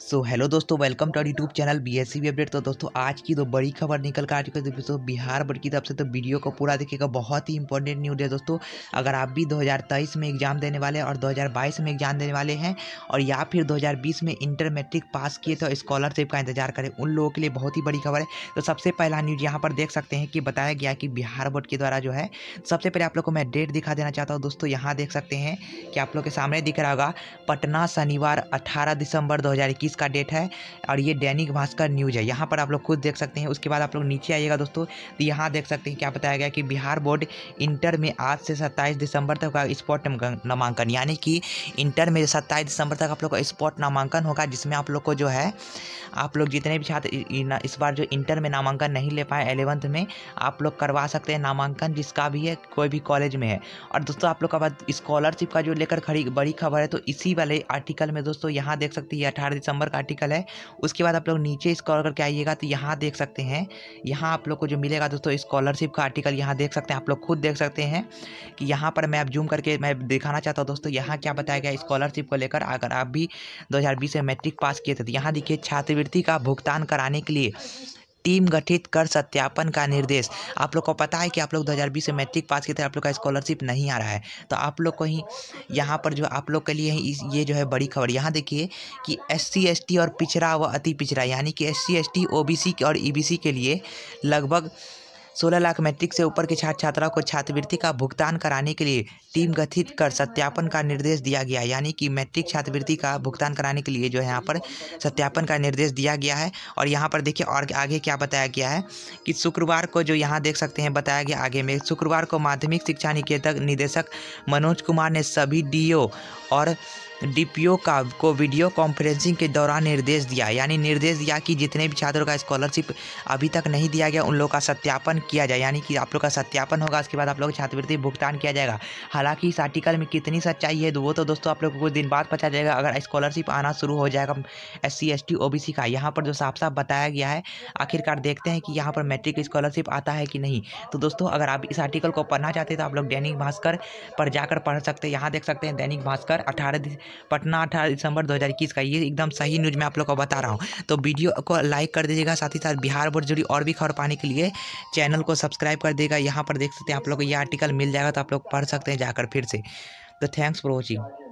सो hello दोस्तों, welcome to our YouTube channel BSCB update. तो दोस्तों आज की तो बड़ी खबर निकल कर आ चुकी है दोस्तों बिहार बोर्ड की तरफ से। तो वीडियो को पूरा देखिएगा, बहुत ही इंपॉर्टेंट न्यूज़ है दोस्तों। अगर आप भी 2023 में एग्जाम देने वाले और 2022 में एग्जाम देने वाले हैं और या फिर 2020 में इंटर मैट्रिक पास किए तो स्कॉलरशिप का इंतजार करें, उन लोगों के लिए बहुत ही बड़ी खबर है। तो सबसे पहला न्यूज़ यहाँ पर देख सकते हैं कि बताया गया कि बिहार बोर्ड के द्वारा जो है, सबसे पहले आप लोग को मैं डेट दिखा देना चाहता हूँ दोस्तों। यहाँ देख सकते हैं कि आप लोग के सामने दिख रहा होगा पटना शनिवार 18 दिसंबर 2021 इसका डेट है और ये दैनिक भास्कर न्यूज़ है, यहाँ पर आप लोग खुद देख सकते हैं। उसके बाद आप लोग नीचे आइएगा दोस्तों, तो यहाँ देख सकते हैं क्या बताया गया कि बिहार बोर्ड इंटर में आज से 27 दिसंबर तक का स्पॉट नामांकन, यानी कि इंटर में 27 दिसंबर तक आप लोग का स्पॉट नामांकन होगा, जिसमें आप लोग को जो है, आप लोग जितने भी छात्र इस बार जो इंटर में नामांकन नहीं ले पाए 11th में, आप लोग करवा सकते हैं नामांकन, जिसका भी है कोई भी कॉलेज में है। और दोस्तों आप लोग का बात स्कॉलरशिप का जो लेकर खड़ी बड़ी खबर है, तो इसी वाले आर्टिकल में दोस्तों यहाँ देख सकते हैं 18 दिसंबर का आर्टिकल है। उसके बाद आप लोग नीचे स्क्रॉल करके आइएगा तो यहाँ देख सकते हैं, यहाँ आप लोग को जो मिलेगा दोस्तों स्कॉलरशिप का आर्टिकल, यहाँ देख सकते हैं, आप लोग खुद देख सकते हैं कि यहाँ पर मैं अब जूम करके मैं दिखाना चाहता हूँ दोस्तों यहाँ क्या बताया गया स्कॉलरशिप को लेकर। अगर आप भी 2020 में मैट्रिक पास किए थे तो यहाँ देखिए, छात्रवृत्ति का भुगतान कराने के लिए टीम गठित कर सत्यापन का निर्देश। आप लोग को पता है कि आप लोग 2020 से मैट्रिक पास किए थे, आप लोग का स्कॉलरशिप नहीं आ रहा है, तो आप लोग को ही यहाँ पर जो आप लोग के लिए ये जो है बड़ी खबर। यहाँ देखिए कि SC ST और पिछड़ा व अति पिछड़ा, यानी कि SC ST OBC और EBC के लिए लगभग 16 लाख मैट्रिक से ऊपर के छात्र छात्राओं को छात्रवृत्ति का भुगतान कराने के लिए टीम गठित कर सत्यापन का निर्देश दिया गया, यानी कि मैट्रिक छात्रवृत्ति का भुगतान कराने के लिए जो है यहाँ पर सत्यापन का निर्देश दिया गया है। और यहाँ पर देखिए और आगे क्या बताया गया है कि शुक्रवार को जो यहाँ देख सकते हैं बताया गया आगे में, शुक्रवार को माध्यमिक शिक्षा निकेतन निदेशक मनोज कुमार ने सभी DO और DPO को वीडियो कॉन्फ्रेंसिंग के दौरान निर्देश दिया, यानी निर्देश दिया कि जितने भी छात्रों का स्कॉलरशिप अभी तक नहीं दिया गया उन लोगों का सत्यापन किया जाए, यानी कि आप लोग का सत्यापन होगा, उसके बाद आप लोग छात्रवृत्ति भुगतान किया जाएगा। हालांकि इस आर्टिकल में कितनी सच्चाई है वो तो दोस्तों आप लोग को कुछ दिन बाद पता जाएगा, अगर स्कॉलरशिप आना शुरू हो जाएगा SC ST OBC का। यहाँ पर जो साफ साफ बताया गया है, आखिरकार देखते हैं कि यहाँ पर मैट्रिक स्कॉलरशिप आता है कि नहीं। तो दोस्तों अगर आप इस आर्टिकल को पढ़ना चाहते हैं तो आप लोग दैनिक भास्कर पर जाकर पढ़ सकते हैं। यहाँ देख सकते हैं दैनिक भास्कर पटना 18 दिसंबर 2021 का, ये एकदम सही न्यूज़ मैं आप लोग को बता रहा हूँ। तो वीडियो को लाइक कर दीजिएगा, साथ ही साथ बिहार बोर्ड जुड़ी और भी खबर पाने के लिए चैनल को सब्सक्राइब कर देगा। यहाँ पर देख सकते हैं आप लोग को ये आर्टिकल मिल जाएगा, तो आप लोग पढ़ सकते हैं जाकर फिर से। तो थैंक्स फॉर वॉचिंग।